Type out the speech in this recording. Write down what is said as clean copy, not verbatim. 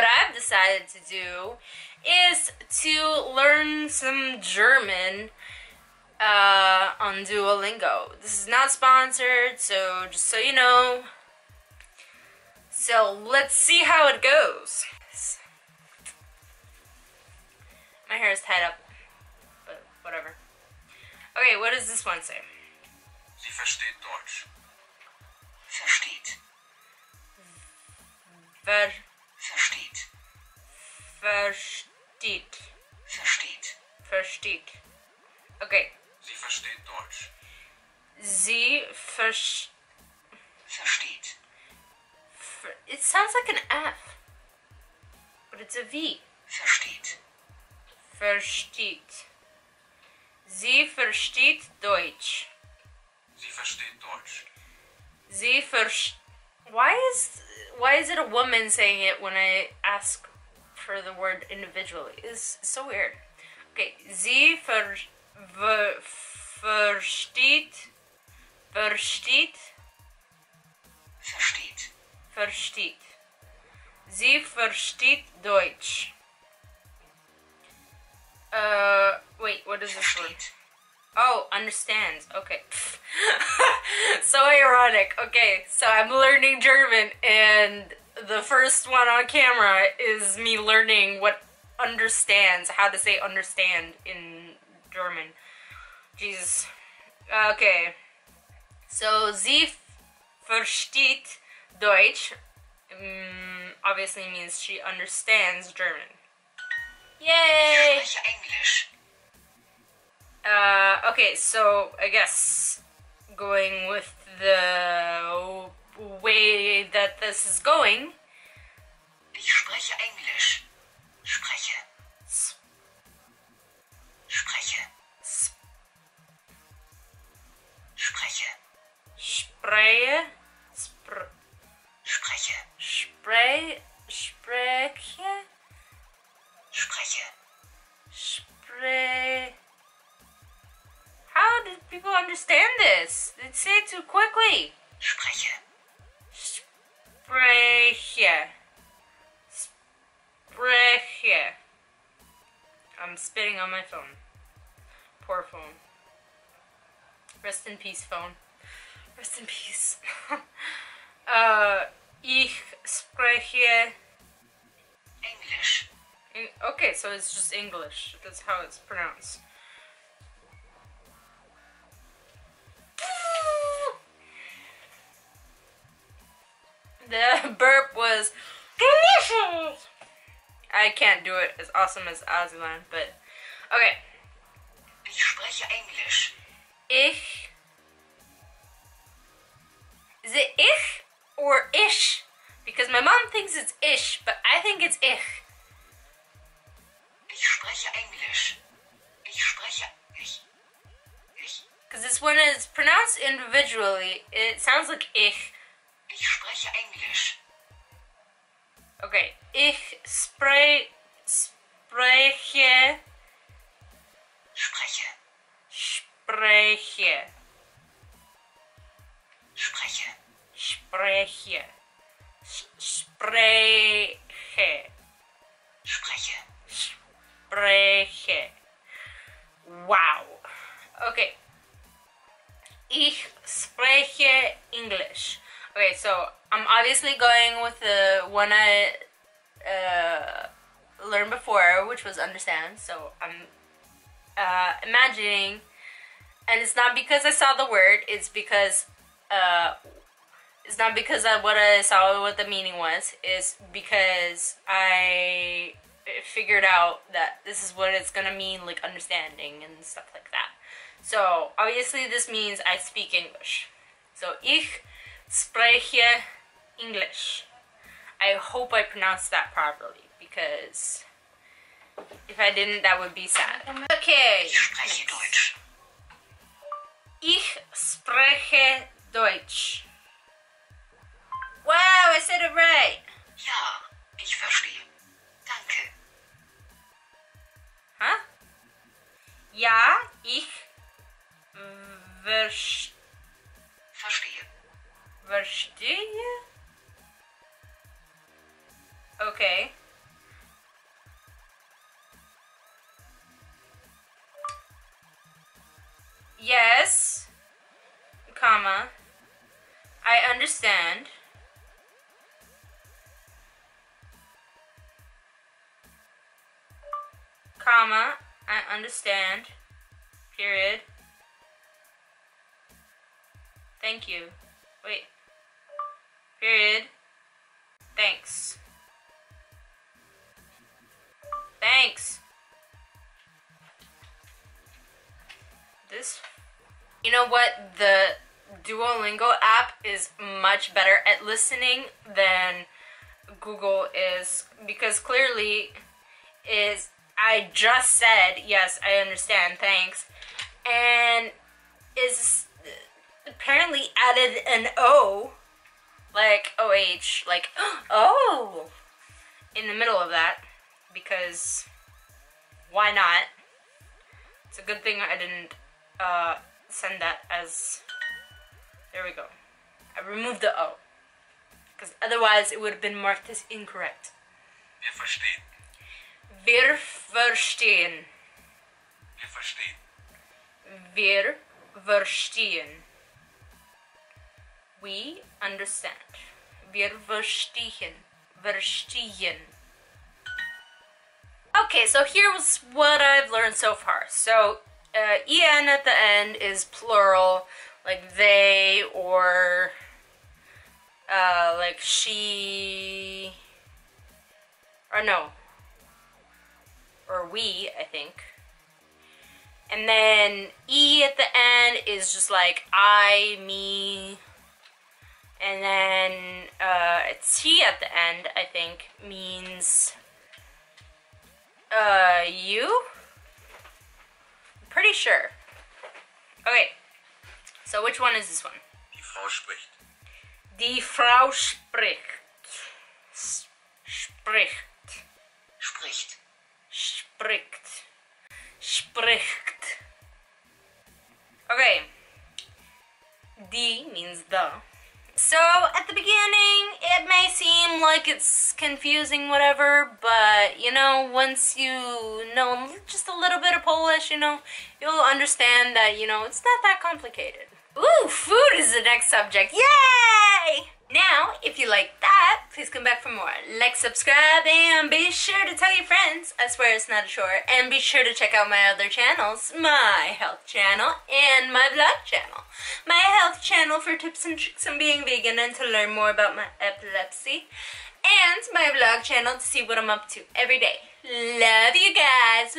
what I've decided to do is to learn some German on Duolingo. This is not sponsored, so just so you know. So let's see how it goes. My hair is tied up, but whatever. Okay, what does this one say? Sie versteht Deutsch. Versteht. Versteht. Versteht. Versteht. Versteht. Okay. Sie versteht Deutsch. Sie versteht. It sounds like an F, but it's a V. Versteht. Versteht. Sie versteht Deutsch. Sie versteht Deutsch. Sie versteht. Why is it a woman saying it when I ask for the word individually? It's so weird. Okay, Sie versteht. Versteht. Versteht. Versteht. Sie versteht Deutsch. Wait, what is this word? Oh, understands. Okay. So ironic. Okay, so I'm learning German, and the first one on camera is me learning what understands, how to say understand in German. Jesus. Okay. So, sie versteht Deutsch. Obviously means she understands German. Yay! Ich spreche Englisch. Okay, so I guess going with the way that this is going. Ich spreche Englisch. Spreche. Spreche. Spreche. Spreche. Spreche. Spreche. Spreche. Spreche. Spre... How did people understand this? They say it too quickly. Spreche. Spreche. Spreche. I'm spitting on my phone. Poor phone. Rest in peace, phone. Rest in peace. Ich spreche English. Okay, so it's just English. That's how it's pronounced. The burp was delicious. I can't do it as awesome as Azilan, but okay. Ich spreche Englisch. Ich. Is it ich or ish? Because my mom thinks it's ish, but I think it's ich. Ich spreche Englisch. Ich spreche. Ich. Because this one is pronounced individually. It sounds like ich. Ich spreche Englisch. Okay. Ich spreche. Spreche. Spreche. Spreche. Spreche. Spreche. Spreche. Spreche. Wow. Okay. Ich spreche English. Okay, so I'm obviously going with the one I learned before, which was understand. So I'm imagining, and it's not because I saw the word. It's because it's not because of what I saw, what the meaning was. It's because I figured out that this is what it's gonna mean, like understanding and stuff like that. So obviously this means I speak English. So ich spreche English. I hope I pronounced that properly, because if I didn't, that would be sad. Okay. Ich spreche Deutsch. Ich spreche Deutsch. Wow, I said it right. Ja, ich verstehe. Danke. Huh? Ja, ich verstehe. Verstehe? Okay. understand. Comma, I understand. Period. Thank you. Wait. Period. Thanks. Thanks. This, you know what, the Duolingo app is much better at listening than Google is, because clearly is I just said yes, I understand, thanks, and is apparently added an O, like OH, like oh, in the middle of that, because why not? It's a good thing I didn't send that as, there we go, I removed the O, because otherwise it would have been marked as incorrect. Wir verstehen. Wir verstehen. Wir verstehen. Wir verstehen. We understand. Wir verstehen. Verstehen. Okay, so here's what I've learned so far. So, en at the end is plural, like they, or like she, or no, or we, I think. And then e at the end is just like I, me, and then t at the end, I think, means you? I'm pretty sure. Okay, so which one is this one? Die Frau spricht. Die Frau spricht. Spricht. Spricht. Spricht. Spricht. Okay. Die means the. So, at the beginning, it may seem like it's confusing, whatever, but, you know, once you know just a little bit of Polish, you know, you'll understand that, you know, it's not that complicated. Ooh, food is the next subject. Yay! Now, if you like that, please come back for more. Like, subscribe, and be sure to tell your friends. I swear it's not a chore. And be sure to check out my other channels, my health channel and my vlog channel. My health channel for tips and tricks on being vegan and to learn more about my epilepsy. And my vlog channel to see what I'm up to every day. Love you guys.